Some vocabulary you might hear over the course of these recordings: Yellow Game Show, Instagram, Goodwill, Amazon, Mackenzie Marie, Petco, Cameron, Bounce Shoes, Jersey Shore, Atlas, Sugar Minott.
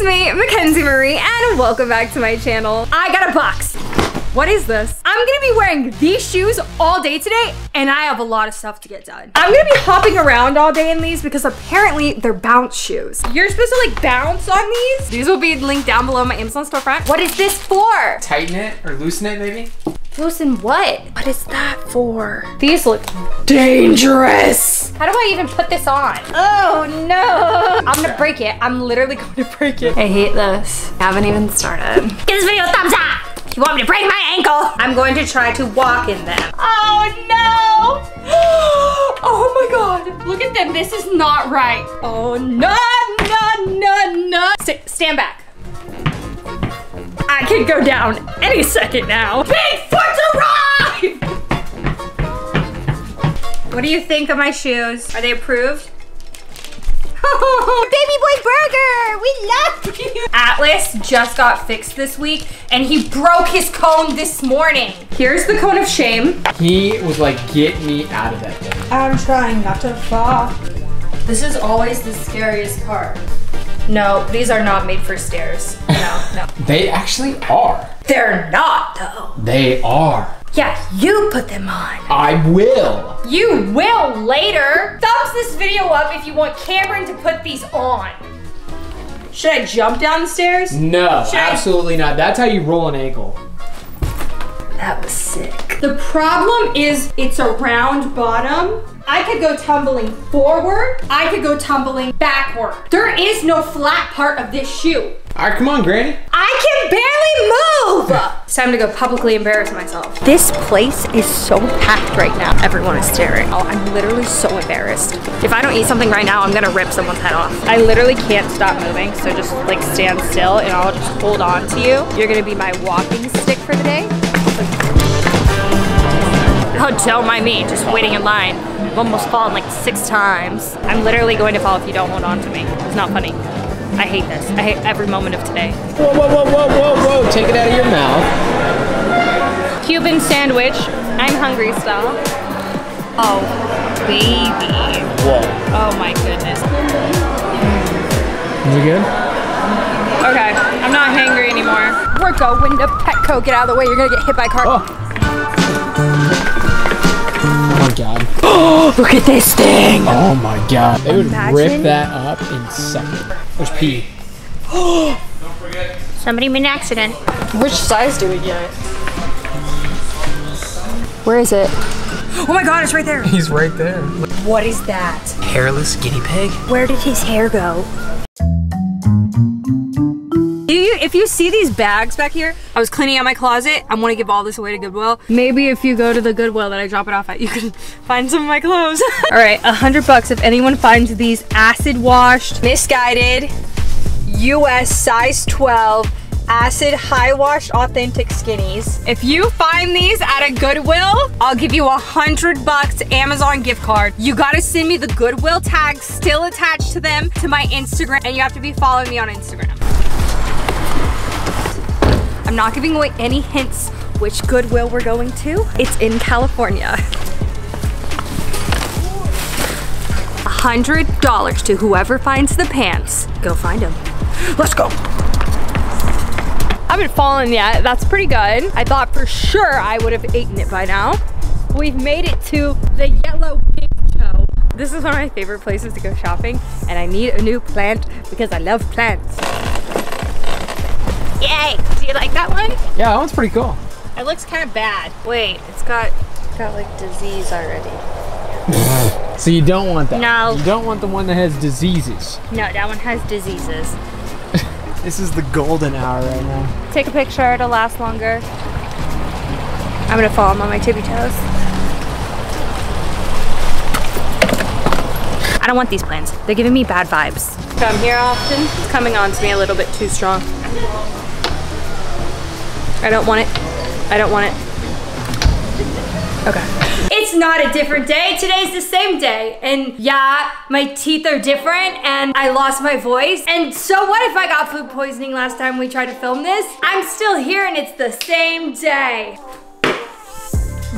It's me, Mackenzie Marie, and welcome back to my channel. I got a box. What is this? I'm gonna be wearing these shoes all day today, and I have a lot of stuff to get done. I'm gonna be hopping around all day in these because apparently they're bounce shoes. You're supposed to like bounce on these. These will be linked down below my Amazon storefront. What is this for? Tighten it or loosen it maybe? Loosen what? What is that for? These look dangerous. How do I even put this on? Oh no. I'm gonna break it. I'm literally gonna break it. I hate this. I haven't even started. Give this video a thumbs up. You want me to break my ankle? I'm going to try to walk in them. Oh no! Oh my god! Look at them. This is not right. Oh no! No! No! No! Stand back. I could go down any second now. Bigfoot's arrived! What do you think of my shoes? Are they approved? Baby boy burger, we love you. Atlas just got fixed this week and he broke his cone this morning. Here's the cone of shame. He was like, get me out of that thing. I'm trying not to fall. This is always the scariest part. No, these are not made for stairs. No, no. They actually are. They're not though. They are. Yeah, you put them on. I will. You will later. Thumbs this video up if you want Cameron to put these on. Should I jump down the stairs? No, absolutely not. That's how you roll an ankle. That was sick. The problem is it's a round bottom. I could go tumbling forward. I could go tumbling backward. There is no flat part of this shoe. All right, come on, Granny. I can barely move. It's time to go publicly embarrass myself. This place is so packed right now. Everyone is staring. Oh, I'm literally so embarrassed. If I don't eat something right now, I'm gonna rip someone's head off. I literally can't stop moving, so just like stand still and I'll just hold on to you. You're gonna be my walking stick for the day. Oh, don't mind me, just waiting in line. I've almost fallen like 6 times. I'm literally going to fall if you don't hold on to me. It's not funny. I hate this. I hate every moment of today. Whoa, whoa, whoa, whoa, whoa, whoa. Take it out of your mouth. Cuban sandwich. I'm hungry still. Oh, baby. Whoa. Oh my goodness. Is it good? Okay, I'm not hangry anymore. We're going to Petco. Get out of the way. You're gonna get hit by a car. Oh. God. Oh, look at this thing. Oh my god. They would rip that up in seconds. There's pee. Don't forget. Somebody made an accident. Which size do we get? Where is it? Oh my god, it's right there. He's right there. What is that? Hairless guinea pig? Where did his hair go? If you see these bags back here, I was cleaning out my closet. I want to give all this away to Goodwill. Maybe if you go to the Goodwill that I drop it off at, you can find some of my clothes. All right, $100 if anyone finds these acid washed, misguided, US size 12, acid high wash authentic skinnies. If you find these at a Goodwill, I'll give you $100 Amazon gift card. You gotta send me the Goodwill tags still attached to them to my Instagram, and you have to be following me on Instagram. I'm not giving away any hints which Goodwill we're going to. It's in California. $100 to whoever finds the pants. Go find them. Let's go. I haven't fallen yet. That's pretty good. I thought for sure I would have eaten it by now. We've made it to the Yellow Game Show. This is one of my favorite places to go shopping, and I need a new plant because I love plants. Yay! Do you like that one? Yeah, that one's pretty cool. It looks kind of bad. Wait, it's got like disease already. So you don't want that. No. You don't want the one that has diseases. No, that one has diseases. This is the golden hour right now. Take a picture, it'll last longer. I'm gonna fall on my tippy toes. I don't want these plans. They're giving me bad vibes. Come here often. It's coming on to me a little bit too strong. I don't want it. I don't want it. Okay. It's not a different day. Today's the same day. And yeah, my teeth are different and I lost my voice. And so what if I got food poisoning last time we tried to film this? I'm still here and it's the same day.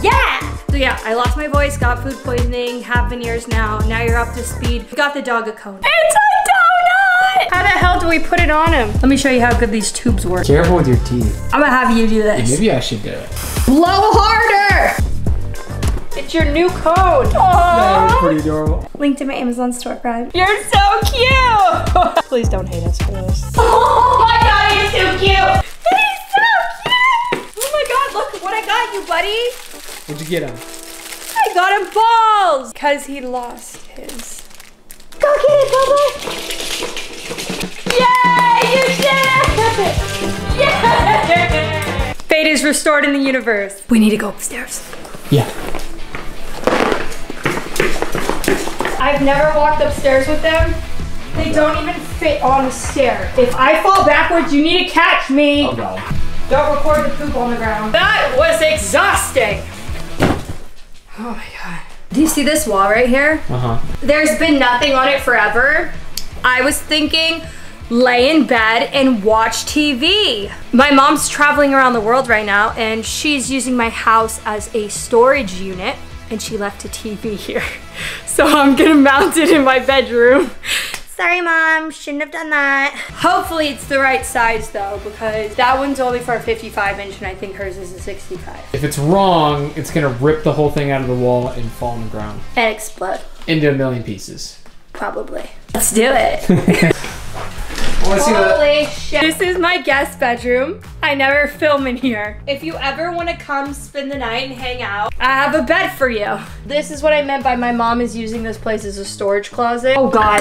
Yeah! So yeah, I lost my voice, got food poisoning, have veneers now. Now you're up to speed. Got the dog a cone. It's a donut! it. How the hell do we put it on him? Let me show you how good these tubes work. Careful with your teeth. I'm gonna have you do this. Yeah, maybe I should do it. Blow harder. It's your new code. Aww. That is pretty adorable. Link to my Amazon store Prime. You're so cute. Please don't hate us for this. Oh my God, he's so cute. He's so cute. Oh my God, look what I got you, buddy. What'd you get him? I got him balls. Cause he lost his. Go get it, Bubba. Yay, you did it. Yeah. Fate is restored in the universe. We need to go upstairs. Yeah. I've never walked upstairs with them. They don't even fit on the stair. If I fall backwards, you need to catch me. Oh God. Don't record the poop on the ground. That was exhausting. Oh my God. Do you see this wall right here? Uh-huh. There's been nothing on it forever. I was thinking, lay in bed and watch TV. My mom's traveling around the world right now and she's using my house as a storage unit. And she left a TV here. So I'm gonna mount it in my bedroom. Sorry, Mom, shouldn't have done that. Hopefully it's the right size though, because that one's only for a 55-inch and I think hers is a 65. If it's wrong, it's gonna rip the whole thing out of the wall and fall on the ground. And explode. Into a million pieces. Probably. Let's do it. Holy shit. This is my guest bedroom. I never film in here. If you ever want to come spend the night and hang out, I have a bed for you. This is what I meant by my mom is using this place as a storage closet. Oh God.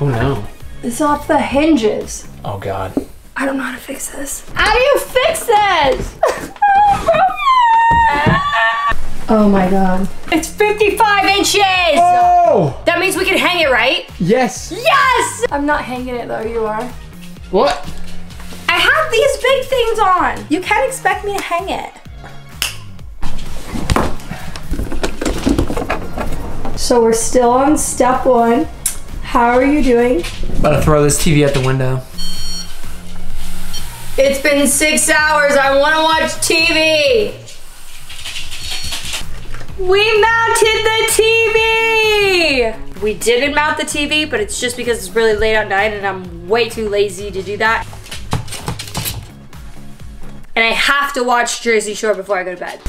Oh no. It's off the hinges. Oh God. I don't know how to fix this. How do you fix this? Oh my God. It's 55 inches. Oh! That means we can hang it, right? Yes. Yes! I'm not hanging it though, you are. What? I have these big things on. You can't expect me to hang it. So we're still on step one. How are you doing? About to throw this TV out the window. It's been 6 hours. I want to watch TV. We mounted the TV! We didn't mount the TV, but it's just because it's really late at night and I'm way too lazy to do that. And I have to watch Jersey Shore before I go to bed.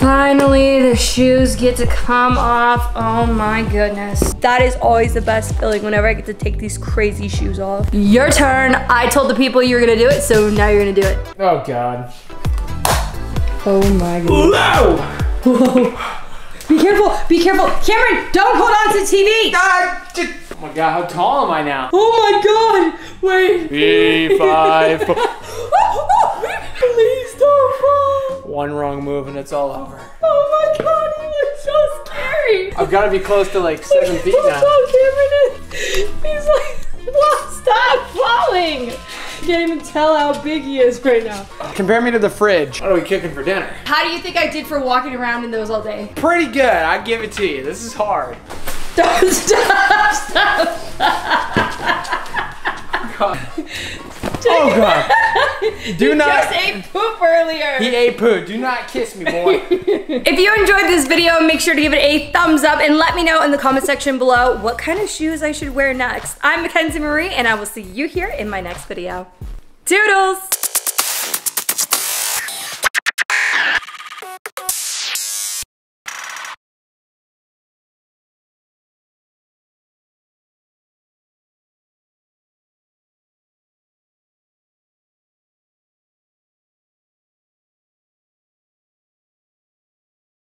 Finally, the shoes get to come off. Oh my goodness. That is always the best feeling whenever I get to take these crazy shoes off. Your turn. I told the people you were gonna do it, so now you're gonna do it. Oh God. Oh my God. Whoa! Be careful, be careful. Cameron, don't hold on to the TV. Oh my God, how tall am I now? Oh my God, wait. Three, five, four. Please don't fall. One wrong move and it's all over. Oh my God, you look so scary. I've got to be close to like 7 feet now. Oh, Cameron is, he's like, well, stop falling. I can't even tell how big he is right now. Compare me to the fridge. What are we cooking for dinner? How do you think I did for walking around in those all day? Pretty good, I give it to you. This is hard. Stop, stop, stop, stop. God. Oh God. Do not. He just ate poop earlier. He ate poop. Do not kiss me, boy. If you enjoyed this video, make sure to give it a thumbs up and let me know in the comment section below what kind of shoes I should wear next. I'm Mackenzie Marie and I will see you here in my next video. Doodles.